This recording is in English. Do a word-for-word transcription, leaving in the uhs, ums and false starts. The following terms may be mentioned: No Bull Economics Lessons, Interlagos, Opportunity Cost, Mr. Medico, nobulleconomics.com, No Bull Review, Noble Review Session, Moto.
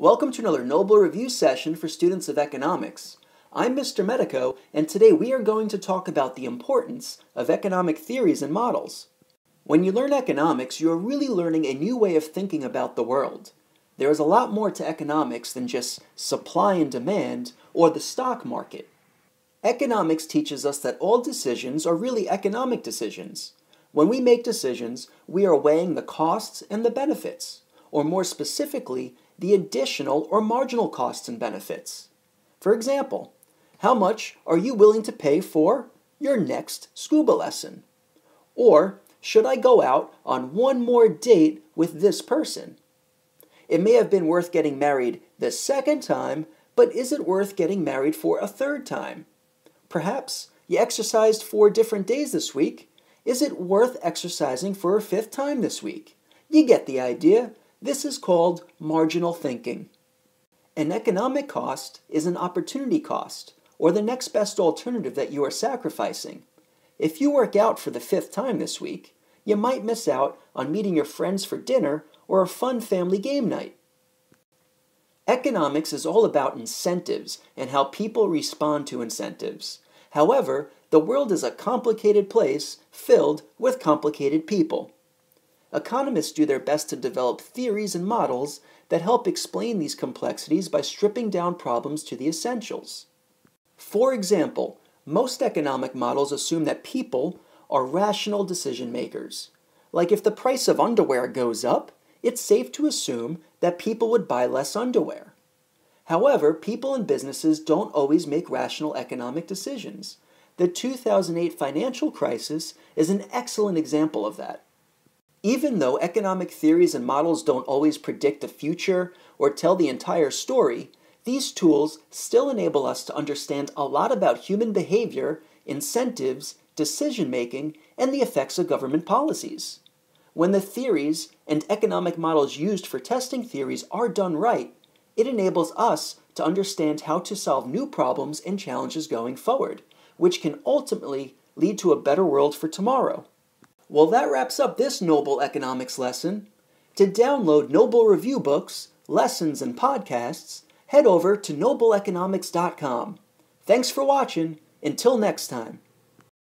Welcome to another Noble Review Session for students of economics. I'm Mister Medico, and today we are going to talk about the importance of economic theories and models. When you learn economics, you are really learning a new way of thinking about the world. There is a lot more to economics than just supply and demand or the stock market. Economics teaches us that all decisions are really economic decisions. When we make decisions, we are weighing the costs and the benefits, or more specifically, the additional or marginal costs and benefits. For example, how much are you willing to pay for your next scuba lesson? Or, should I go out on one more date with this person? It may have been worth getting married the second time, but is it worth getting married for a third time? Perhaps you exercised four different days this week. Is it worth exercising for a fifth time this week? You get the idea. This is called marginal thinking. An economic cost is an opportunity cost, or the next best alternative that you are sacrificing. If you work out for the fifth time this week, you might miss out on meeting your friends for dinner or a fun family game night. Economics is all about incentives and how people respond to incentives. However, the world is a complicated place filled with complicated people. Economists do their best to develop theories and models that help explain these complexities by stripping down problems to the essentials. For example, most economic models assume that people are rational decision makers. Like if the price of underwear goes up, it's safe to assume that people would buy less underwear. However, people and businesses don't always make rational economic decisions. The two thousand eight financial crisis is an excellent example of that. Even though economic theories and models don't always predict the future or tell the entire story, these tools still enable us to understand a lot about human behavior, incentives, decision-making, and the effects of government policies. When the theories and economic models used for testing theories are done right, it enables us to understand how to solve new problems and challenges going forward, which can ultimately lead to a better world for tomorrow. Well, that wraps up this Noble Economics lesson. To download Noble Review books, lessons, and podcasts, head over to noble economics dot com. Thanks for watching. Until next time.